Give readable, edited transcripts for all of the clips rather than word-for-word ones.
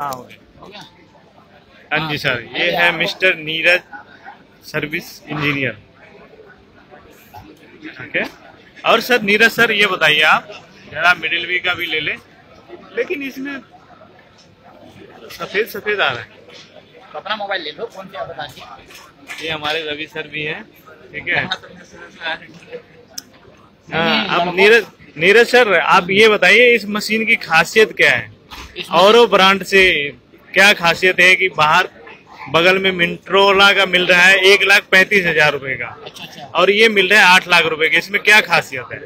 हाँ हो गया। हाँ जी सर, ये है मिस्टर नीरज सर्विस इंजीनियर। ठीक है। और सर नीरज सर ये बताइए आप जरा मिडिल वी का भी ले लें, लेकिन इसमें सफेद सफेद आ रहा है। तो अपना मोबाइल ले लो, फोन से आप बता दीजिए। ये हमारे रवि सर भी हैं। ठीक है। हाँ अब नीरज सर आप ये बताइए इस मशीन की खासियत क्या है, औरों ब्रांड से क्या खासियत है कि बाहर बगल में मिंट्रोला का मिल रहा है 1,35,000 रूपये का। अच्छा, अच्छा। और ये मिल रहा है 8,00,000 रूपये का, इसमें क्या खासियत है?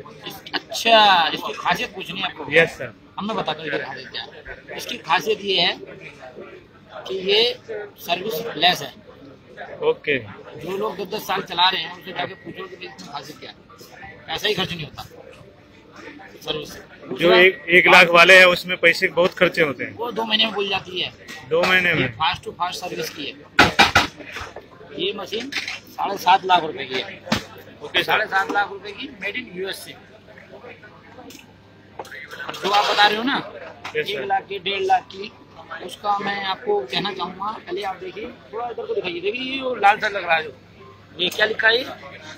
अच्छा, इसकी खासियत कुछ नहीं आपको। यस सर, हम बता दो क्या। इसकी खासियत ये है कि ये सर्विस लेस है। ओके। जो लोग 10-10 साल चला रहे हैं उनसे जाके पूछो कि इसमें खासियत क्या है। पैसा ही खर्च नहीं होता सर्विस। जो 1 लाख वाले है उसमें पैसे बहुत खर्चे होते हैं, वो 2 महीने में भूल जाती है। 2 महीने में फास्ट टू फास्ट सर्विस की है ये मशीन। 7.5 लाख रुपए की है। ओके, 7.5 लाख रुपए की, मेड इन यूएस से। जो आप बता रहे हो ना 1 लाख की 1.5 लाख की, उसका मैं आपको कहना चाहूँगा। पहले आप देखिए, थोड़ा इधर को दिखाइए। देखिए ये लाल सा लग रहा है जो, ये क्या लिखा है?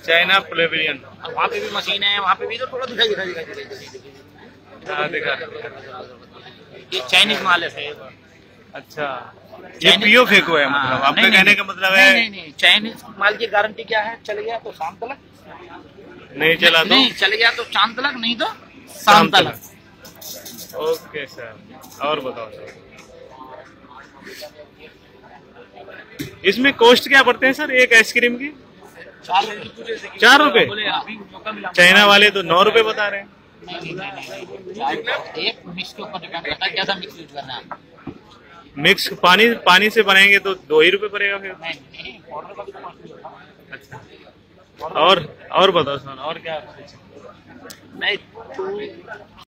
चाइना प्लेवियन। वहाँ पे भी मशीन है, वहाँ पे भी। तो थोड़ा दिखाई दिखाई, ये चाइनीज माल है। अच्छा, ये पीओ फेंको है मतलब आपके कहने का मतलब है? नहीं, चाइनीज माल की गारंटी क्या है? चल गया तो शाम तक नहीं चला, तो चल गया तो चांद तक, नहीं तो शाम तक। ओके सर, और बताओ सर इसमें कॉस्ट क्या पड़ते हैं सर एक आइसक्रीम की? 4 रुपए। चाइना वाले तो 9 रुपए बता रहे हैं। एक मिक्स के ऊपर डिपेंड करता है, कैसा मिक्स यूज करना है। मिक्स पानी से बनाएंगे तो 2 ही रुपए पड़ेगा फिर। अच्छा, और बताओ सर और क्या?